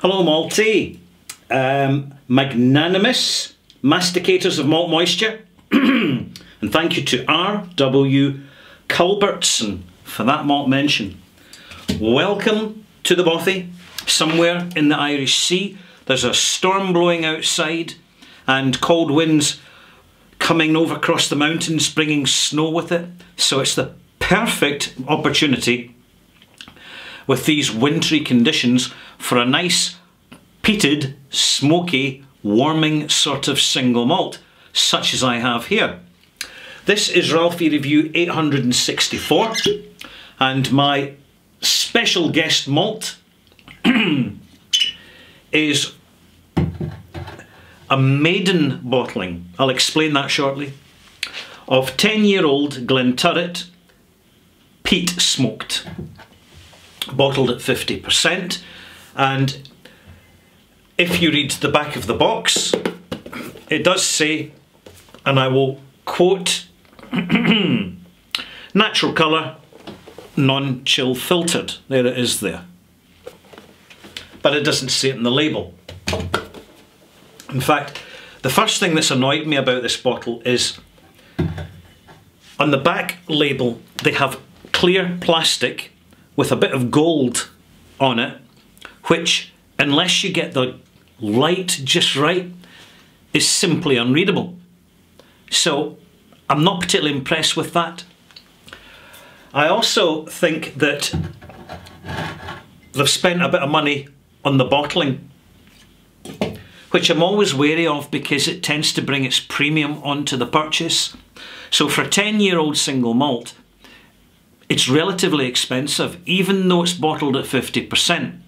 Hello Malty, magnanimous masticators of malt moisture, and thank you to RW Culbertson for that malt mention. Welcome to the bothy. Somewhere in the Irish Sea there's a storm blowing outside and cold winds coming over across the mountains bringing snow with it, so it's the perfect opportunity with these wintry conditions for a nice peated, smoky, warming sort of single malt, such as I have here. This is Ralphie Review 864, and my special guest malt is a maiden bottling, I'll explain that shortly, of 10-year-old Glenturret peat smoked, bottled at 50%, and if you read the back of the box, it does say, and I will quote, natural colour, non-chill filtered. There it is there. But it doesn't say it in the label. In fact, the first thing that's annoyed me about this bottle is on the back label they have clear plastic with a bit of gold on it, which, unless you get the light just right, is simply unreadable. So I'm not particularly impressed with that. I also think that they've spent a bit of money on the bottling, which I'm always wary of because it tends to bring its premium onto the purchase. So for a 10-year-old single malt, it's relatively expensive, even though it's bottled at 50%.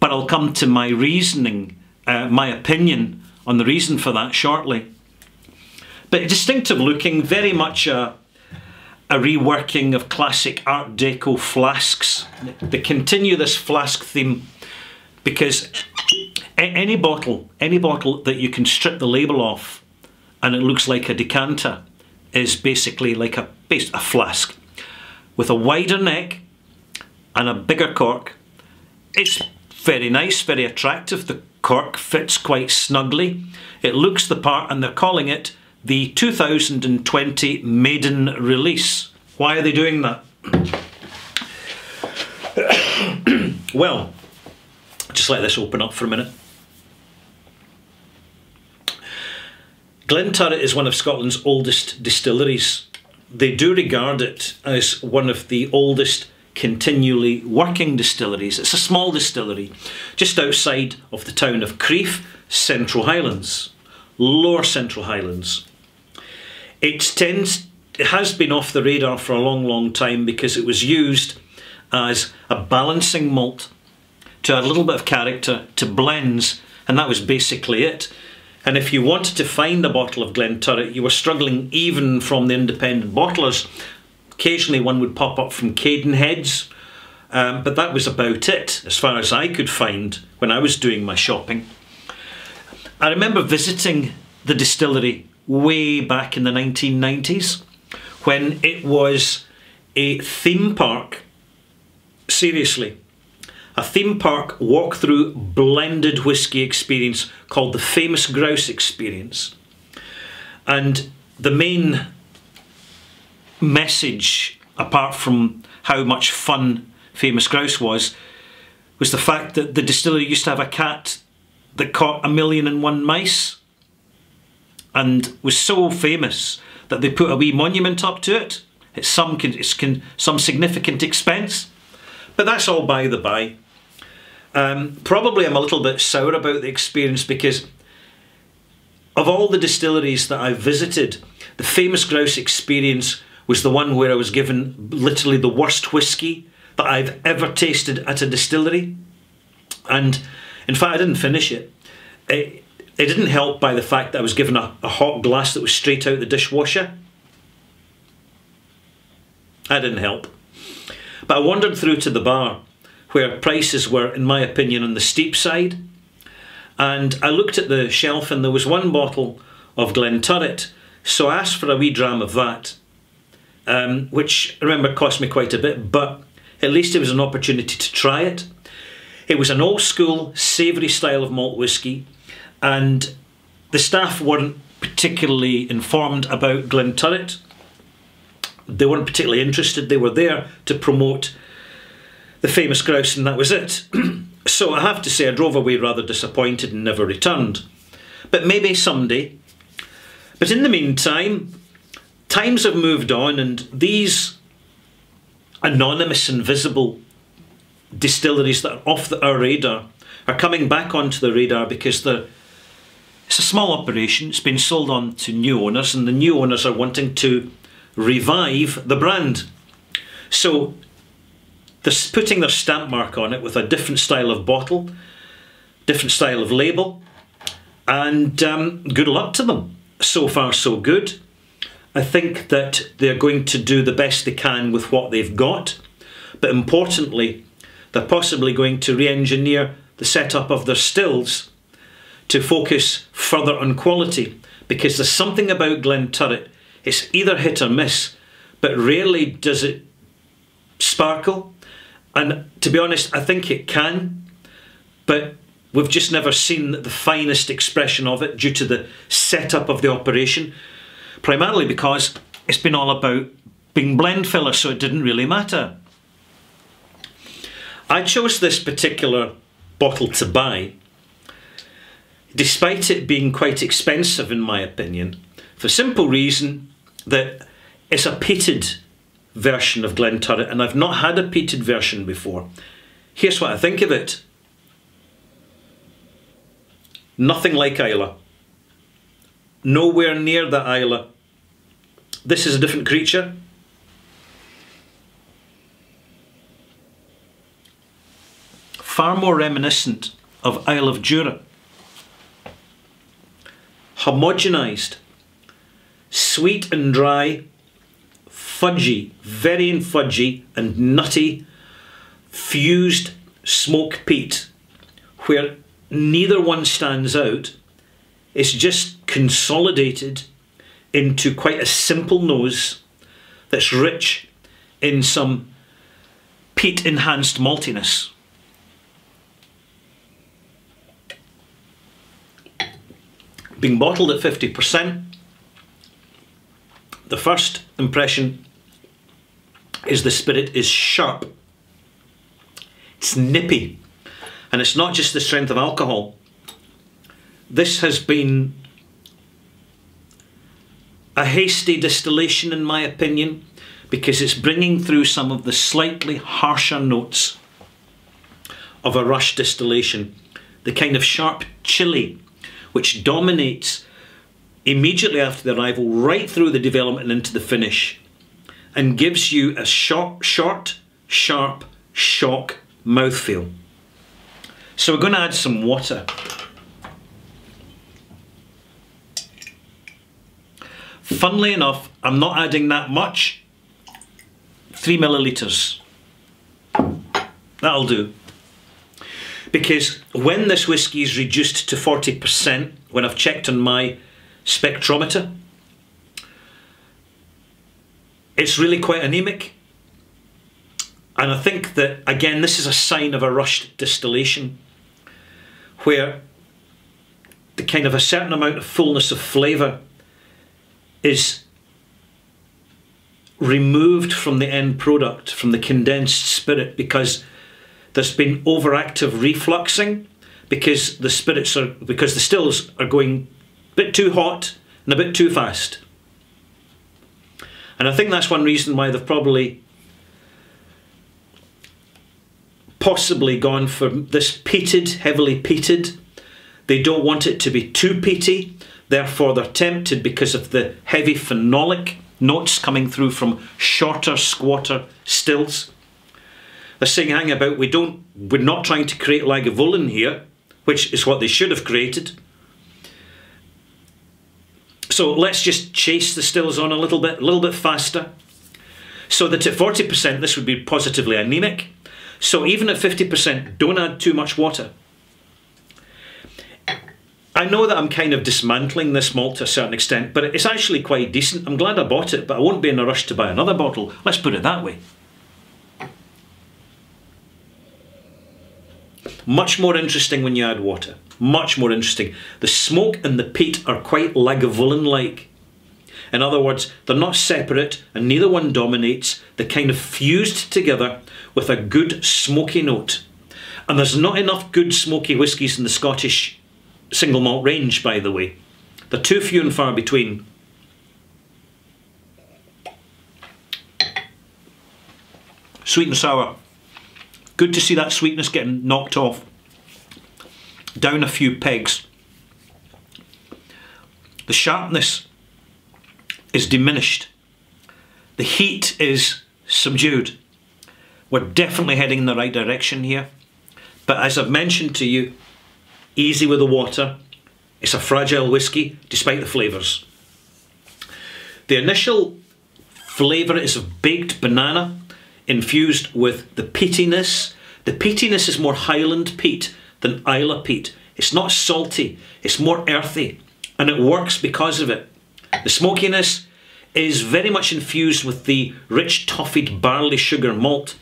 But I'll come to my reasoning, my opinion on the reason for that shortly. But distinctive looking, very much a reworking of classic Art Deco flasks. They continue this flask theme because any bottle that you can strip the label off and it looks like a decanter is basically like a flask. With a wider neck and a bigger cork, it's very nice, very attractive. The cork fits quite snugly. It looks the part, and they're calling it the 2020 maiden release. Why are they doing that? Well, just let this open up for a minute. Glenturret is one of Scotland's oldest distilleries. They do regard it as one of the oldest continually working distilleries. It's a small distillery just outside of the town of Crieff, Central Highlands, Lower Central Highlands. It has been off the radar for a long, long time because it was used as a balancing malt to add a little bit of character to blends, and that was basically it. And if you wanted to find a bottle of Glenturret, you were struggling even from the independent bottlers. Occasionally one would pop up from Cadenheads, but that was about it as far as I could find when I was doing my shopping. I remember visiting the distillery way back in the 1990s when it was a theme park, seriously, a theme park walk-through blended whisky experience called the Famous Grouse experience. And the main message, apart from how much fun Famous Grouse was the fact that the distillery used to have a cat that caught 1,000,001 mice and was so famous that they put a wee monument up to it. It's some significant expense, but that's all by the by. Probably I'm a little bit sour about the experience because of all the distilleries that I visited, the Famous Grouse experience was the one where I was given literally the worst whisky that I've ever tasted at a distillery. And in fact, I didn't finish it. It didn't help by the fact that I was given a hot glass that was straight out the dishwasher. That didn't help. But I wandered through to the bar where prices were, in my opinion, on the steep side. And I looked at the shelf and there was one bottle of Glenturret. So I asked for a wee dram of that. Which, I remember, cost me quite a bit, but at least it was an opportunity to try it. It was an old school, savoury style of malt whisky, and the staff weren't particularly informed about Glenturret. They weren't particularly interested. They were there to promote the Famous Grouse, and that was it. So I have to say I drove away rather disappointed and never returned. But maybe someday. But in the meantime, times have moved on, and these anonymous, invisible distilleries that are off our radar are coming back onto the radar, because it's a small operation. It's been sold on to new owners, and the new owners are wanting to revive the brand. So they're putting their stamp mark on it with a different style of bottle, different style of label, and good luck to them. So far so good. I think that they're going to do the best they can with what they've got, but importantly they're possibly going to re-engineer the setup of their stills to focus further on quality, because there's something about Glenturret. It's either hit or miss, but rarely does it sparkle. And to be honest, I think it can, but we've just never seen the finest expression of it due to the setup of the operation, primarily because it's been all about being blend filler, so it didn't really matter. I chose this particular bottle to buy, despite it being quite expensive in my opinion, for the simple reason that it's a peated version of Glenturret, and I've not had a peated version before. Here's what I think of it. Nothing like Islay. Nowhere near the Islay. This is a different creature. Far more reminiscent of Isle of Jura. Homogenised. Sweet and dry. Fudgy. Very fudgy and nutty. Fused smoke peat. Where neither one stands out. It's just consolidated into quite a simple nose that's rich in some peat enhanced maltiness. Being bottled at 50%, the first impression is the spirit is sharp, it's nippy. And it's not just the strength of alcohol. This has been a hasty distillation in my opinion, because it's bringing through some of the slightly harsher notes of a rush distillation. The kind of sharp chili which dominates immediately after the arrival right through the development into the finish, and gives you a short, sharp shock mouthfeel. So we're going to add some water. Funnily enough, I'm not adding that much. 3 millilitres. That'll do. Because when this whisky is reduced to 40%, when I've checked on my spectrometer, it's really quite anemic. And I think that, again, this is a sign of a rushed distillation, where the kind of a certain amount of fullness of flavour is removed from the end product, from the condensed spirit, because there's been overactive refluxing, because the spirits are, because the stills are going a bit too hot and a bit too fast. And I think that's one reason why they've probably possibly gone for this peated, heavily peated. They don't want it to be too peaty, therefore they're tempted because of the heavy phenolic notes coming through from shorter, squatter stills. They're saying, hang about, we're not trying to create Lagavulin here, which is what they should have created. So let's just chase the stills on a little bit faster. So that at 40% this would be positively anemic. So even at 50%, don't add too much water. I know that I'm kind of dismantling this malt to a certain extent, but it's actually quite decent. I'm glad I bought it, but I won't be in a rush to buy another bottle. Let's put it that way. Much more interesting when you add water. Much more interesting. The smoke and the peat are quite Lagavulin-like. In other words, they're not separate and neither one dominates. They're kind of fused together with a good smoky note. And there's not enough good smoky whiskies in the Scottish single malt range, by the way. They're too few and far between. Sweet and sour. Good to see that sweetness getting knocked off. Down a few pegs. The sharpness is diminished. The heat is subdued. We're definitely heading in the right direction here. But as I've mentioned to you, easy with the water. It's a fragile whisky, despite the flavours. The initial flavour is of baked banana, infused with the peatiness. The peatiness is more Highland peat than Islay peat. It's not salty, it's more earthy, and it works because of it. The smokiness is very much infused with the rich toffied barley sugar malt,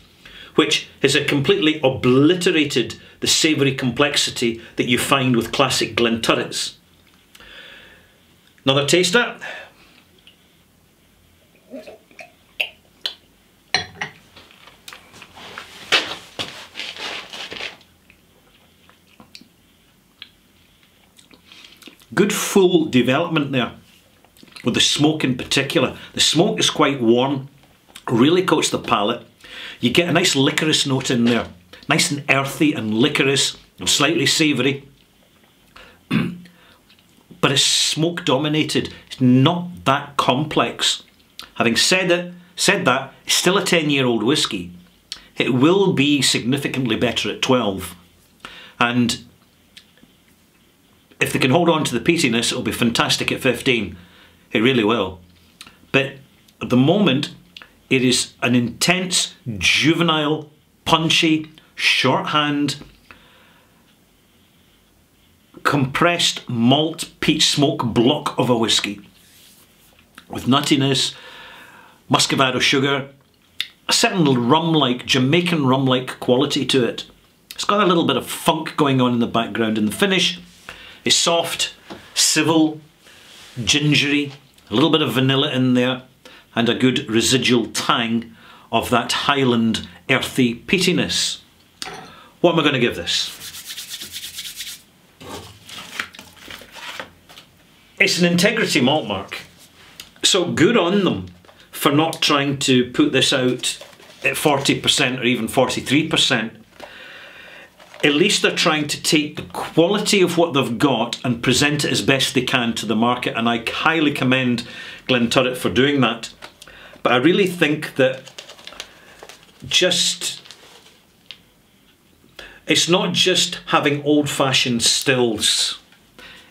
which has completely obliterated the savoury complexity that you find with classic Glenturrets. Another taster. Good full development there, with the smoke in particular. The smoke is quite warm, really coats the palate. You get a nice licorice note in there. Nice and earthy and licorice and slightly savoury. But it's smoke dominated. It's not that complex. Having said that, it's still a 10-year-old whisky. It will be significantly better at 12. And if they can hold on to the peatiness, it'll be fantastic at 15. It really will. But at the moment, it is an intense, juvenile, punchy, shorthand, compressed malt peat smoke block of a whisky, with nuttiness, muscovado sugar, a certain rum-like, Jamaican rum-like quality to it. It's got a little bit of funk going on in the background, and the finish is soft, civil, gingery, a little bit of vanilla in there, and a good residual tang of that Highland earthy peatiness. What am I going to give this? It's an integrity malt mark, so good on them for not trying to put this out at 40% or even 43%. At least they're trying to take the quality of what they've got and present it as best they can to the market, and I highly commend Glenturret for doing that. But I really think that it's not just having old-fashioned stills.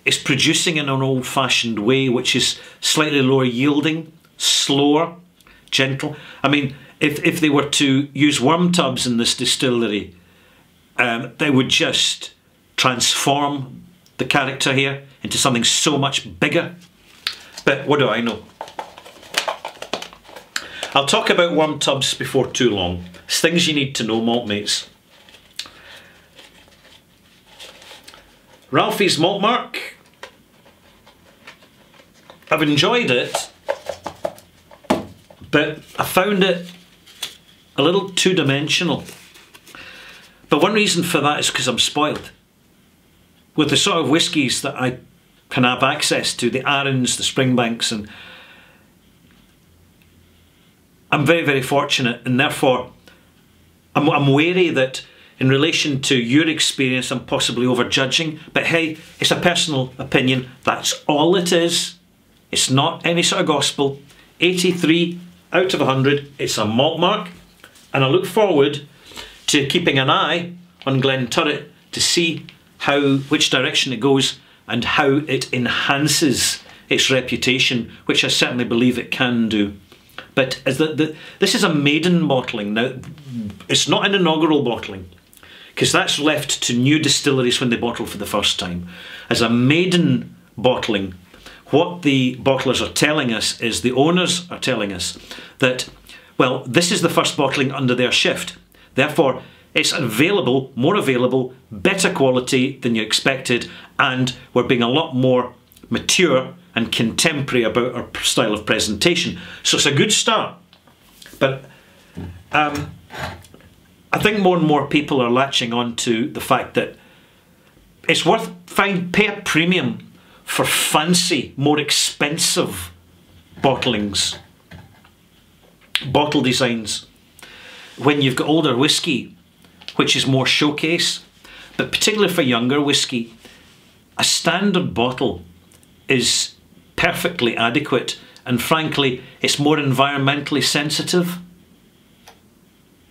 It's producing in an old-fashioned way, which is slightly lower yielding, slower, gentle. I mean, if they were to use worm tubs in this distillery, they would just transform the character here into something so much bigger. But what do I know? I'll talk about worm tubs before too long. It's things you need to know, malt mates. Ralphie's Malt Mark. I've enjoyed it, but I found it a little two-dimensional. But one reason for that is because I'm spoiled with the sort of whiskies that I can have access to, the Arans, the Springbanks, and I'm very, very fortunate, and therefore I'm wary that in relation to your experience I'm possibly overjudging, but hey, it's a personal opinion, that's all it is. It's not any sort of gospel. 83 out of 100, it's a malt mark, and I look forward to keeping an eye on Glenturret to see which direction it goes and how it enhances its reputation, which I certainly believe it can do. But as this is a maiden bottling. Now, it's not an inaugural bottling, because that's left to new distilleries when they bottle for the first time. As a maiden bottling, what the bottlers are telling us is, the owners are telling us that, well, this is the first bottling under their shift. Therefore, It's available, more available, better quality than you expected, and we're being a lot more mature and contemporary about our style of presentation. So it's a good start. But I think more and more people are latching on to the fact that it's worth pay a premium for fancy, more expensive bottlings, bottle designs, when you've got older whiskey, which is more showcase. But particularly for younger whiskey, a standard bottle is perfectly adequate, and frankly, it's more environmentally sensitive.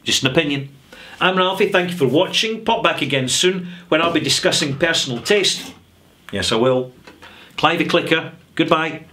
Just an opinion. I'm Ralphie, thank you for watching. Pop back again soon when I'll be discussing personal taste. Yes, I will. Clivey Clicker, goodbye.